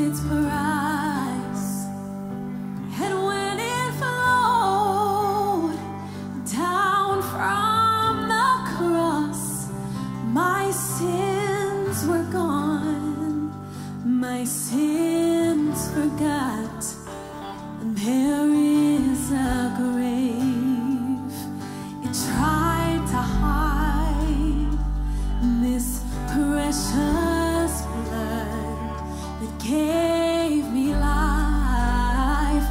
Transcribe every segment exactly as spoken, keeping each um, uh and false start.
its price. And when it flowed down from the cross, my sins were gone, my sins forgot. And there is a grave, it tried to hide this precious that gave me life,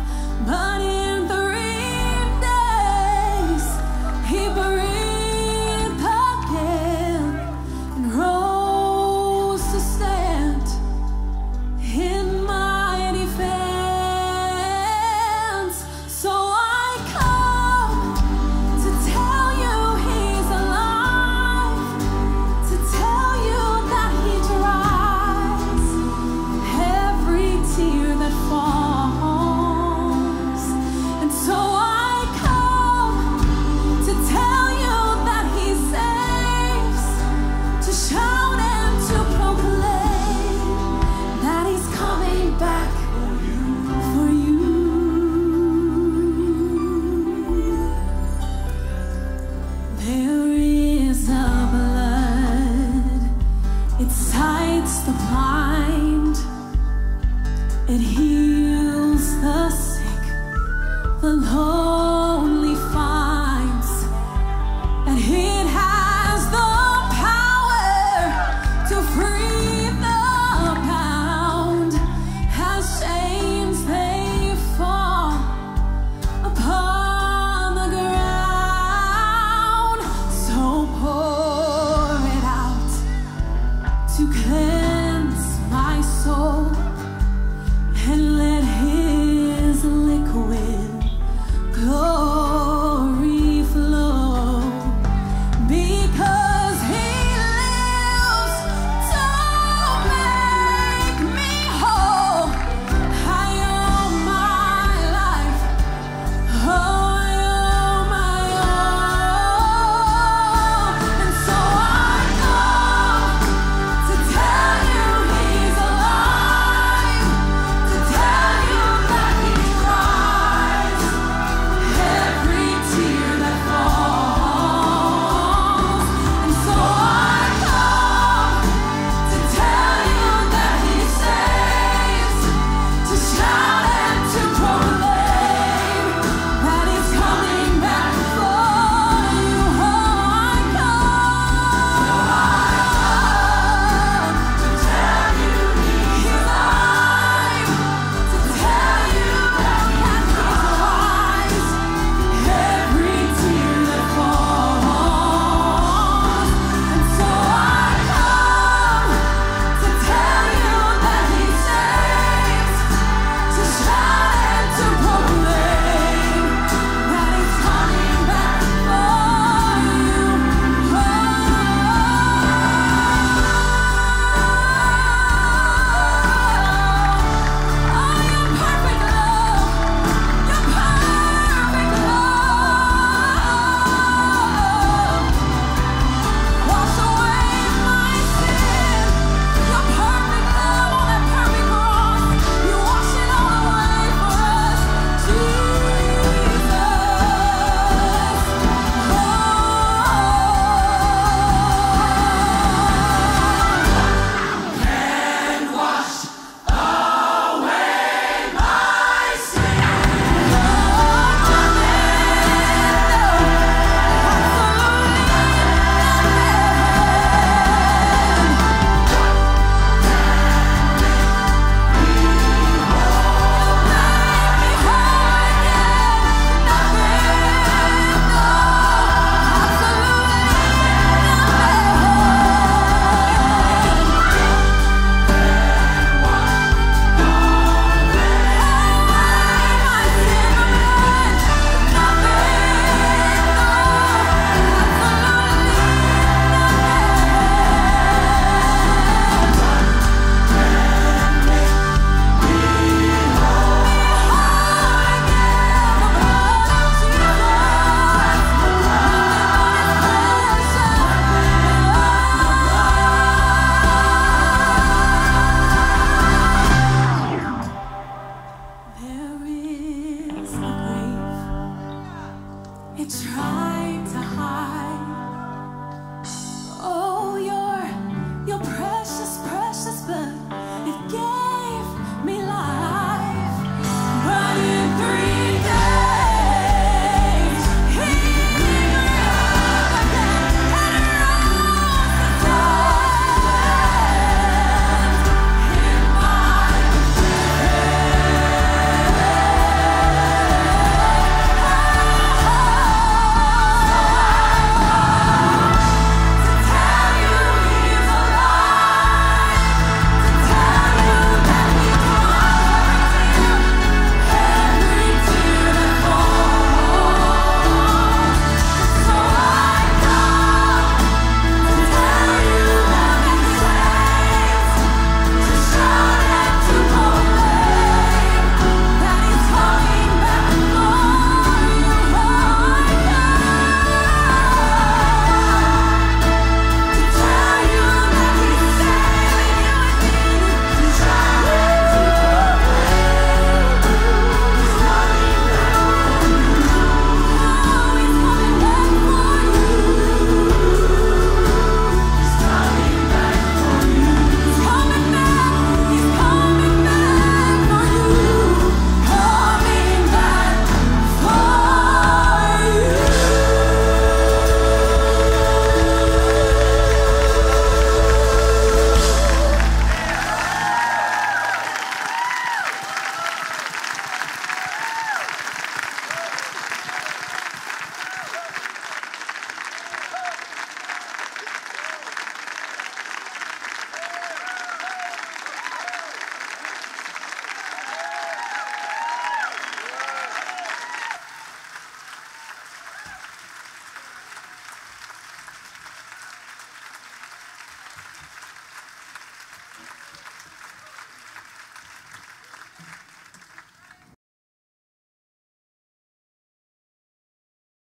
but in three days he breathed again and rose to stand in my defense. So I come to tell you he's alive, to tell you that he drives that falls. And so I come to tell you that he saves, to shout and to proclaim that he's coming back for you. There is a blood, it sights the blind, it heals the sick, the Lord.